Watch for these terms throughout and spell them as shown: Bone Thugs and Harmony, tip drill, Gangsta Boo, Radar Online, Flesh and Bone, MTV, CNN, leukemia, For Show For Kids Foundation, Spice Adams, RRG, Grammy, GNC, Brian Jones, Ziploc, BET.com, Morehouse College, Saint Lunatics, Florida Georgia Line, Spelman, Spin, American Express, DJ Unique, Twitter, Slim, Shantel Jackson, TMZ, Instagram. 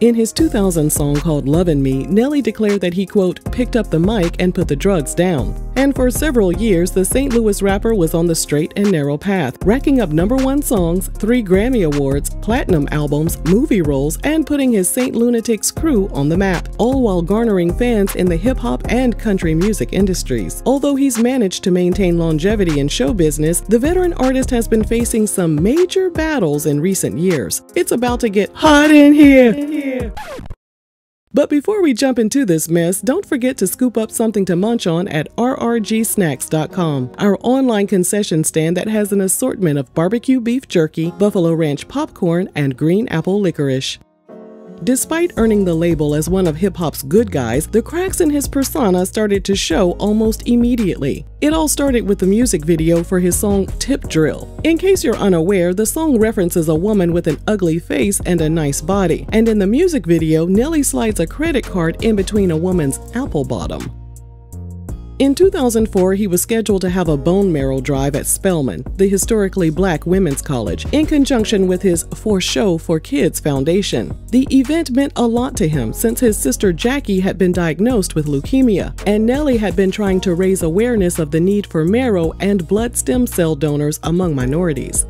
In his 2000 song called Lovin' Me, Nelly declared that he, quote, picked up the mic and put the drugs down. And for several years, the St. Louis rapper was on the straight and narrow path, racking up #1 songs, 3 Grammy Awards, platinum albums, movie roles, and putting his Saint Lunatics crew on the map, all while garnering fans in the hip-hop and country music industries. Although he's managed to maintain longevity in show business, the veteran artist has been facing some major battles in recent years. It's about to get hot in here! But before we jump into this mess, don't forget to scoop up something to munch on at rrgsnacks.com, our online concession stand that has an assortment of barbecue beef jerky, buffalo ranch popcorn, and green apple licorice. Despite earning the label as one of hip-hop's good guys, the cracks in his persona started to show almost immediately. It all started with the music video for his song Tip Drill. In case you're unaware, the song references a woman with an ugly face and a nice body, and in the music video, Nelly slides a credit card in between a woman's apple bottom. In 2004, he was scheduled to have a bone marrow drive at Spelman, the historically black women's college, in conjunction with his For Show For Kids Foundation. The event meant a lot to him since his sister Jackie had been diagnosed with leukemia, and Nelly had been trying to raise awareness of the need for marrow and blood stem cell donors among minorities.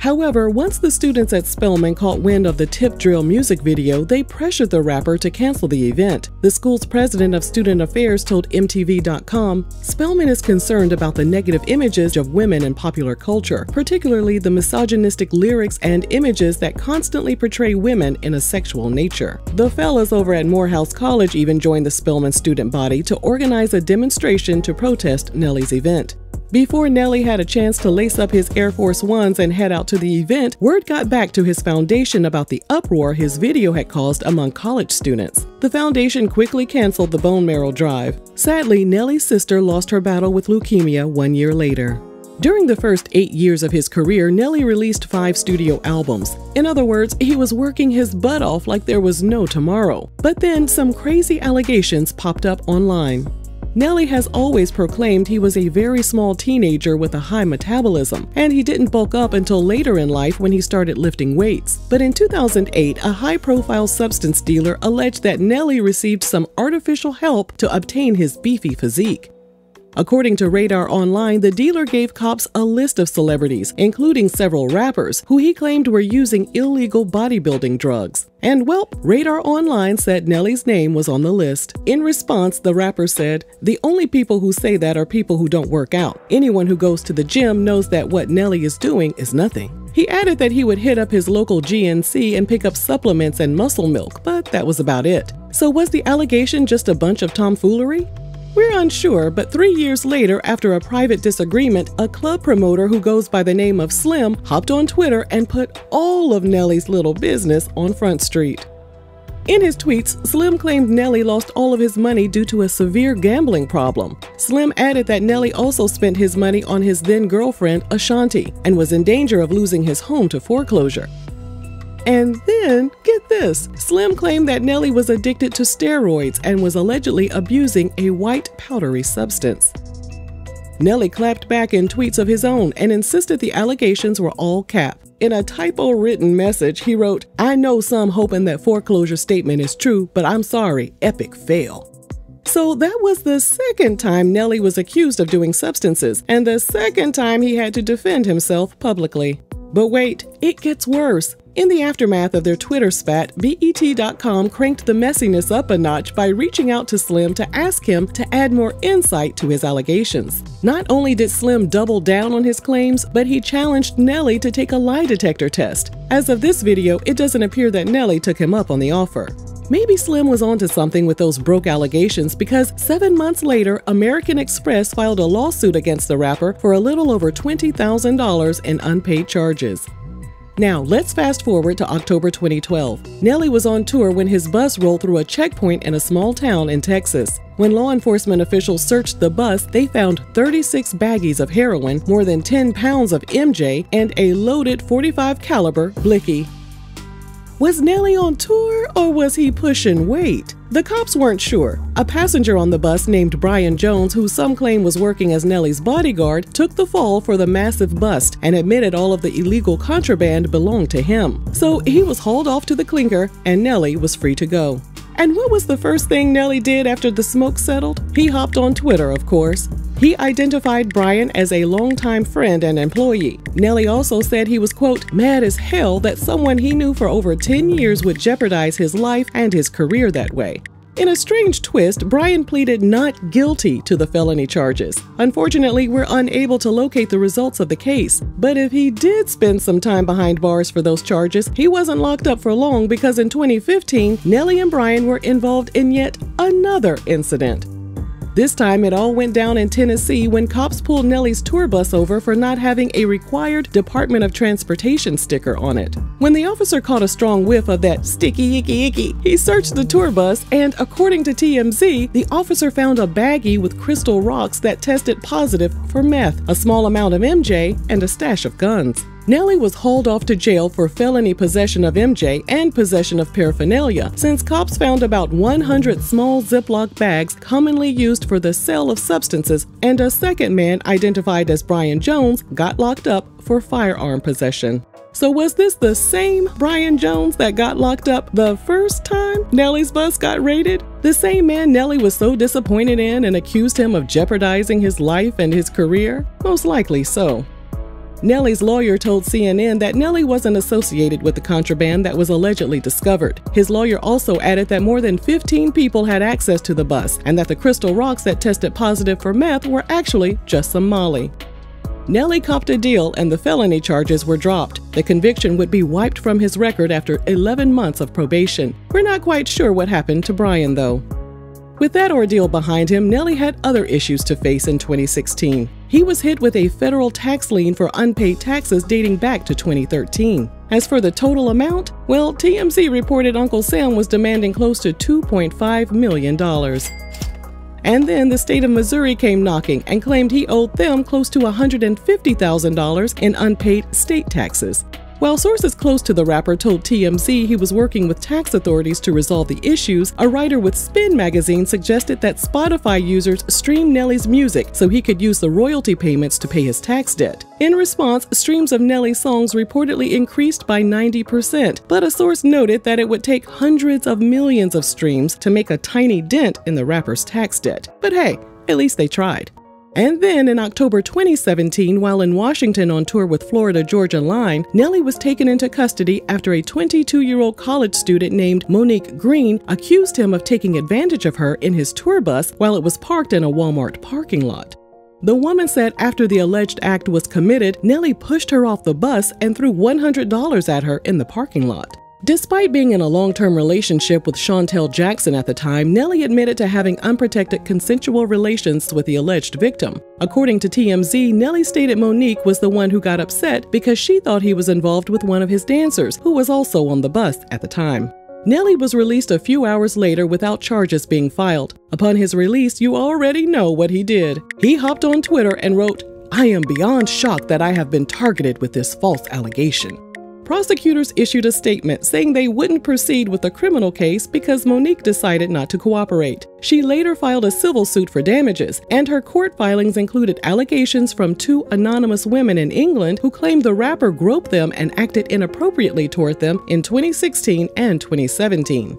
However, once the students at Spelman caught wind of the Tip Drill music video, they pressured the rapper to cancel the event. The school's president of student affairs told MTV.com, "Spelman is concerned about the negative images of women in popular culture, particularly the misogynistic lyrics and images that constantly portray women in a sexual nature." The fellas over at Morehouse College even joined the Spelman student body to organize a demonstration to protest Nelly's event. Before Nelly had a chance to lace up his Air Force Ones and head out to the event, word got back to his foundation about the uproar his video had caused among college students. The foundation quickly canceled the bone marrow drive. Sadly, Nelly's sister lost her battle with leukemia 1 year later. During the first 8 years of his career, Nelly released 5 studio albums. In other words, he was working his butt off like there was no tomorrow. But then some crazy allegations popped up online. Nelly has always proclaimed he was a very small teenager with a high metabolism, and he didn't bulk up until later in life when he started lifting weights. But in 2008, a high-profile substance dealer alleged that Nelly received some artificial help to obtain his beefy physique. According to Radar Online, the dealer gave cops a list of celebrities, including several rappers, who he claimed were using illegal bodybuilding drugs. And well, Radar Online said Nelly's name was on the list. In response, the rapper said, "The only people who say that are people who don't work out. Anyone who goes to the gym knows that what Nelly is doing is nothing." He added that he would hit up his local GNC and pick up supplements and muscle milk, but that was about it. So was the allegation just a bunch of tomfoolery? We're unsure, but 3 years later, after a private disagreement, a club promoter who goes by the name of Slim hopped on Twitter and put all of Nelly's little business on Front Street. In his tweets, Slim claimed Nelly lost all of his money due to a severe gambling problem. Slim added that Nelly also spent his money on his then-girlfriend, Ashanti, and was in danger of losing his home to foreclosure. And then, get this, Slim claimed that Nelly was addicted to steroids and was allegedly abusing a white powdery substance. Nelly clapped back in tweets of his own and insisted the allegations were all cap. In a typo-written message, he wrote, "I know some hoping that foreclosure statement is true, but I'm sorry, epic fail." So that was the second time Nelly was accused of doing substances, and the second time he had to defend himself publicly. But wait, it gets worse. In the aftermath of their Twitter spat, BET.com cranked the messiness up a notch by reaching out to Slim to ask him to add more insight to his allegations. Not only did Slim double down on his claims, but he challenged Nelly to take a lie detector test. As of this video, it doesn't appear that Nelly took him up on the offer. Maybe Slim was onto something with those broke allegations because 7 months later, American Express filed a lawsuit against the rapper for a little over $20,000 in unpaid charges. Now, let's fast forward to October 2012. Nelly was on tour when his bus rolled through a checkpoint in a small town in Texas. When law enforcement officials searched the bus, they found 36 baggies of heroin, more than 10 pounds of MJ, and a loaded .45 caliber Blicky. Was Nelly on tour or was he pushing weight? The cops weren't sure. A passenger on the bus named Brian Jones, who some claim was working as Nelly's bodyguard, took the fall for the massive bust and admitted all of the illegal contraband belonged to him. So he was hauled off to the clinker and Nelly was free to go. And what was the first thing Nelly did after the smoke settled? He hopped on Twitter, of course. He identified Brian as a longtime friend and employee. Nelly also said he was, quote, mad as hell that someone he knew for over 10 years would jeopardize his life and his career that way. In a strange twist, Brian pleaded not guilty to the felony charges. Unfortunately, we're unable to locate the results of the case, but if he did spend some time behind bars for those charges, he wasn't locked up for long because in 2015, Nelly and Brian were involved in yet another incident. This time, it all went down in Tennessee when cops pulled Nelly's tour bus over for not having a required Department of Transportation sticker on it. When the officer caught a strong whiff of that sticky icky icky, he searched the tour bus and, according to TMZ, the officer found a baggie with crystal rocks that tested positive for meth, a small amount of MJ, and a stash of guns. Nelly was hauled off to jail for felony possession of MJ and possession of paraphernalia, since cops found about 100 small Ziploc bags commonly used for the sale of substances, and a second man, identified as Brian Jones, got locked up for firearm possession. So was this the same Brian Jones that got locked up the first time Nelly's bus got raided? The same man Nelly was so disappointed in and accused him of jeopardizing his life and his career? Most likely so. Nelly's lawyer told CNN that Nelly wasn't associated with the contraband that was allegedly discovered. His lawyer also added that more than 15 people had access to the bus and that the crystal rocks that tested positive for meth were actually just some molly. Nelly copped a deal and the felony charges were dropped. The conviction would be wiped from his record after 11 months of probation. We're not quite sure what happened to Brian, though. With that ordeal behind him, Nelly had other issues to face in 2016. He was hit with a federal tax lien for unpaid taxes dating back to 2013. As for the total amount, well, TMZ reported Uncle Sam was demanding close to $2.5 million. And then the state of Missouri came knocking and claimed he owed them close to $150,000 in unpaid state taxes. While sources close to the rapper told TMZ he was working with tax authorities to resolve the issues, a writer with Spin magazine suggested that Spotify users stream Nelly's music so he could use the royalty payments to pay his tax debt. In response, streams of Nelly's songs reportedly increased by 90%, but a source noted that it would take hundreds of millions of streams to make a tiny dent in the rapper's tax debt. But hey, at least they tried. And then in October 2017, while in Washington on tour with Florida Georgia Line, Nelly was taken into custody after a 22-year-old college student named Monique Green accused him of taking advantage of her in his tour bus while it was parked in a Walmart parking lot. The woman said after the alleged act was committed, Nelly pushed her off the bus and threw $100 at her in the parking lot. Despite being in a long-term relationship with Shantel Jackson at the time, Nelly admitted to having unprotected consensual relations with the alleged victim. According to TMZ, Nelly stated Monique was the one who got upset because she thought he was involved with one of his dancers, who was also on the bus at the time. Nelly was released a few hours later without charges being filed. Upon his release, you already know what he did. He hopped on Twitter and wrote, "I am beyond shocked that I have been targeted with this false allegation." Prosecutors issued a statement saying they wouldn't proceed with the criminal case because Monique decided not to cooperate. She later filed a civil suit for damages, and her court filings included allegations from two anonymous women in England who claimed the rapper groped them and acted inappropriately toward them in 2016 and 2017.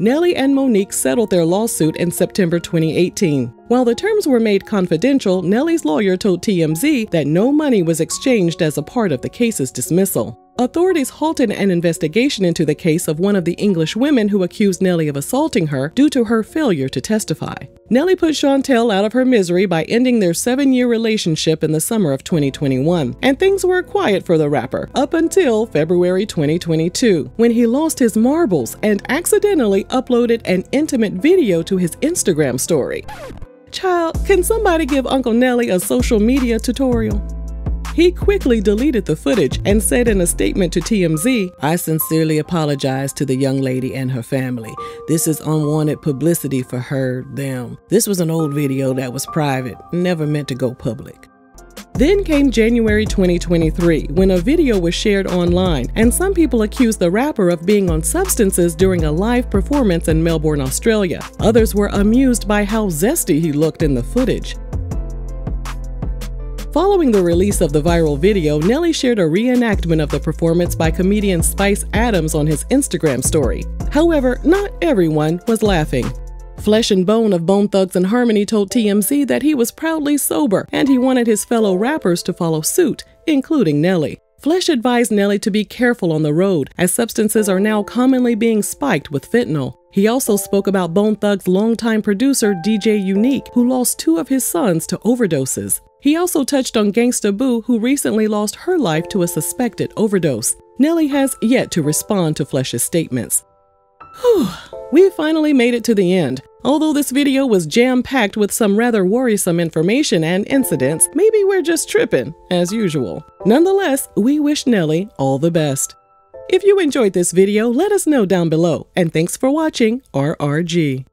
Nelly and Monique settled their lawsuit in September 2018. While the terms were made confidential, Nelly's lawyer told TMZ that no money was exchanged as a part of the case's dismissal. Authorities halted an investigation into the case of one of the English women who accused Nelly of assaulting her due to her failure to testify. Nelly put Shantel out of her misery by ending their 7-year relationship in the summer of 2021, and things were quiet for the rapper up until February 2022, when he lost his marbles and accidentally uploaded an intimate video to his Instagram story. Child, can somebody give Uncle Nelly a social media tutorial? He quickly deleted the footage and said in a statement to TMZ, "I sincerely apologize to the young lady and her family. This is unwanted publicity for her, them. This was an old video that was private, never meant to go public." Then came January 2023, when a video was shared online, and some people accused the rapper of being on substances during a live performance in Melbourne, Australia. Others were amused by how zesty he looked in the footage. Following the release of the viral video, Nelly shared a reenactment of the performance by comedian Spice Adams on his Instagram story. However, not everyone was laughing. Flesh and Bone of Bone Thugs and Harmony told TMZ that he was proudly sober and he wanted his fellow rappers to follow suit, including Nelly. Flesh advised Nelly to be careful on the road, as substances are now commonly being spiked with fentanyl. He also spoke about Bone Thugs' longtime producer DJ Unique, who lost two of his sons to overdoses. He also touched on Gangsta Boo, who recently lost her life to a suspected overdose. Nelly has yet to respond to Flesh's statements. Whew, we finally made it to the end. Although this video was jam-packed with some rather worrisome information and incidents, maybe we're just tripping, as usual. Nonetheless, we wish Nelly all the best. If you enjoyed this video, let us know down below, and thanks for watching RRG.